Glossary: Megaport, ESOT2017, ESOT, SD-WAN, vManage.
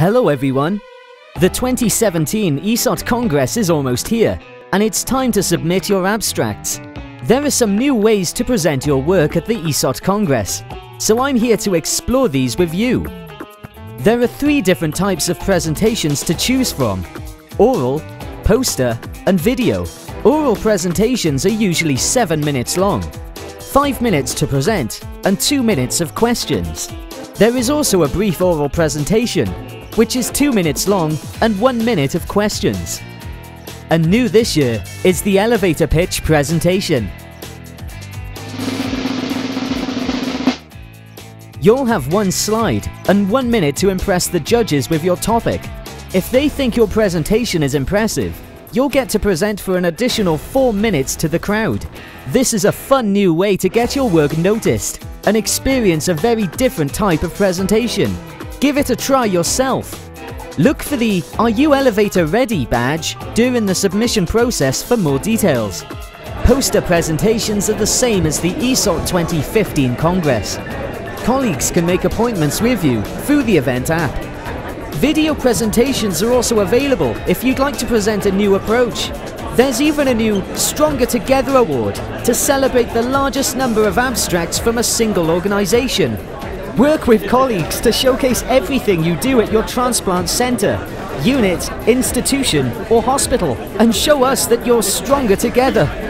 Hello everyone! The 2017 ESOT Congress is almost here, and it's time to submit your abstracts. There are some new ways to present your work at the ESOT Congress, so I'm here to explore these with you. There are three different types of presentations to choose from: oral, poster, and video. Oral presentations are usually 7 minutes long, 5 minutes to present, and 2 minutes of questions. There is also a brief oral presentation, which is 2 minutes long and 1 minute of questions. And new this year is the elevator pitch presentation. You'll have one slide and 1 minute to impress the judges with your topic. If they think your presentation is impressive, you'll get to present for an additional 4 minutes to the crowd. This is a fun new way to get your work noticed and experience a very different type of presentation. Give it a try yourself. Look for the "Are you elevator ready?" badge during the submission process for more details. Poster presentations are the same as the ESOT 2015 Congress. Colleagues can make appointments with you through the event app. Video presentations are also available if you'd like to present a new approach. There's even a new Stronger Together award to celebrate the largest number of abstracts from a single organization. Work with colleagues to showcase everything you do at your transplant centre, unit, institution or hospital, and show us that you're stronger together.